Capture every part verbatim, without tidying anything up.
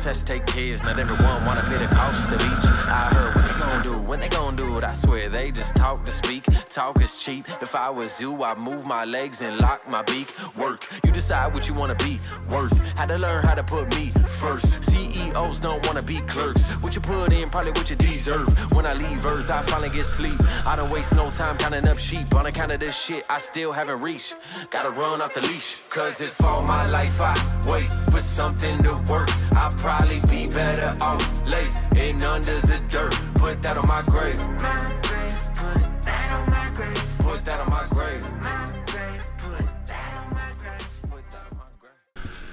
success take kids, not everyone wanna pay the cost of each. I heard what they gon' do, when they gon' do it, I swear they just talk to speak. Talk is cheap, if I was you, I'd move my legs and lock my beak. Work, you decide what you wanna be worth, had to learn how to put me first. C E Os don't wanna be clerks, what you put in, probably what you deserve. When I leave earth, I finally get sleep, I don't waste no time counting up sheep. On account of this shit, I still haven't reached, gotta run off the leash. Cause if all my life I wait for something to work, I'll probably be better off late and under the dirt. Put that on my grave, my grave, put that on my grave, put that on my grave, my grave, put that on my grave, put that on my grave.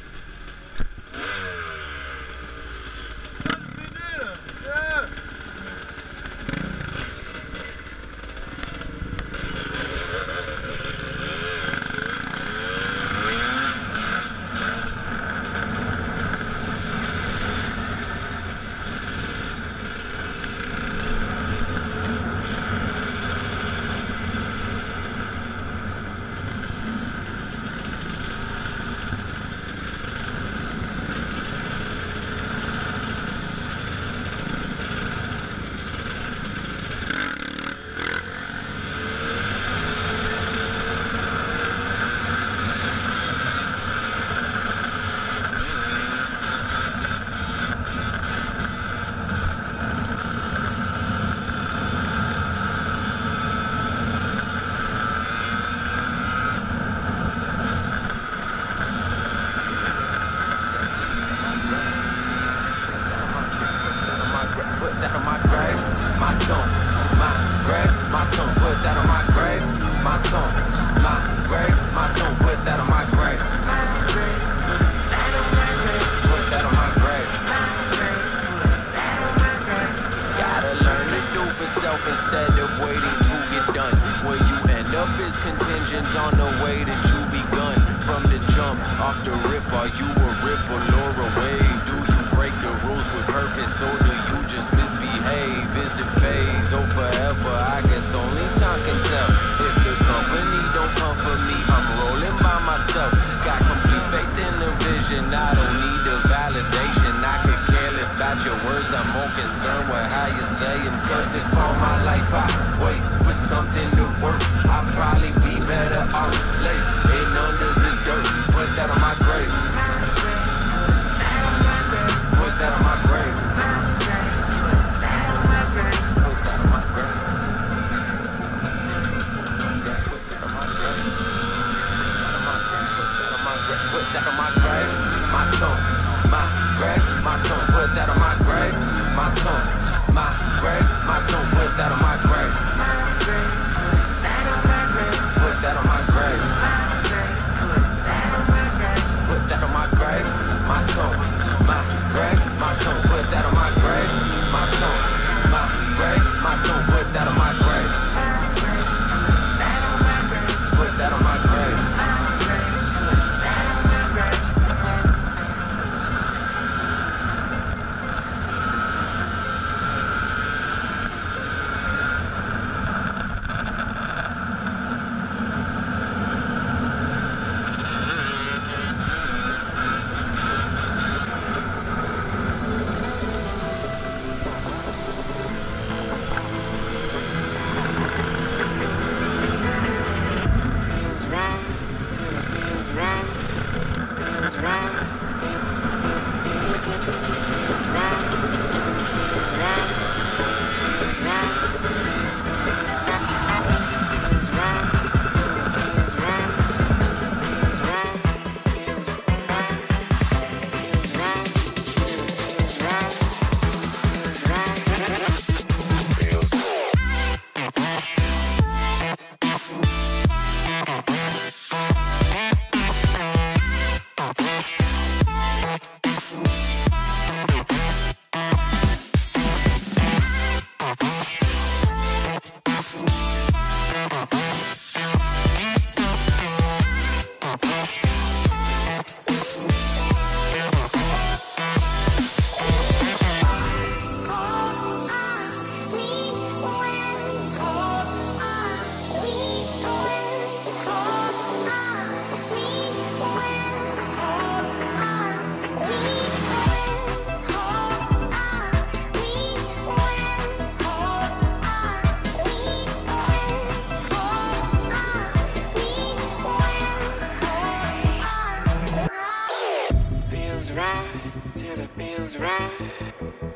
feels right,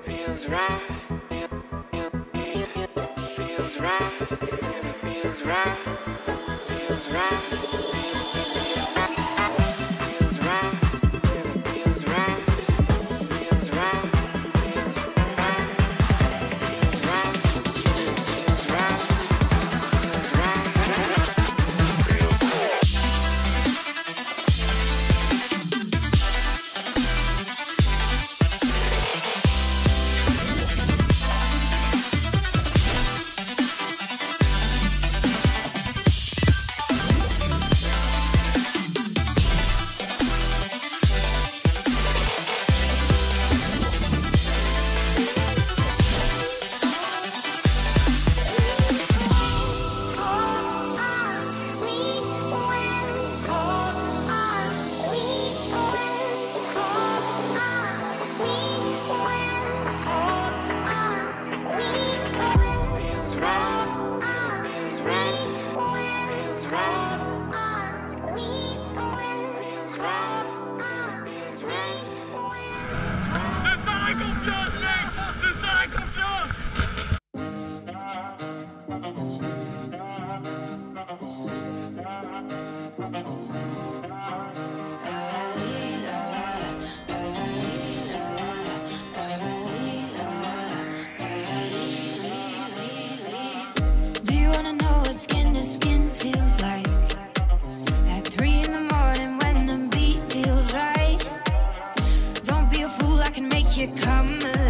feels right, feels right, till it feels right, feels right, feels right, till it feels right, feels right, feels right, feels right, feels right, feels right. Come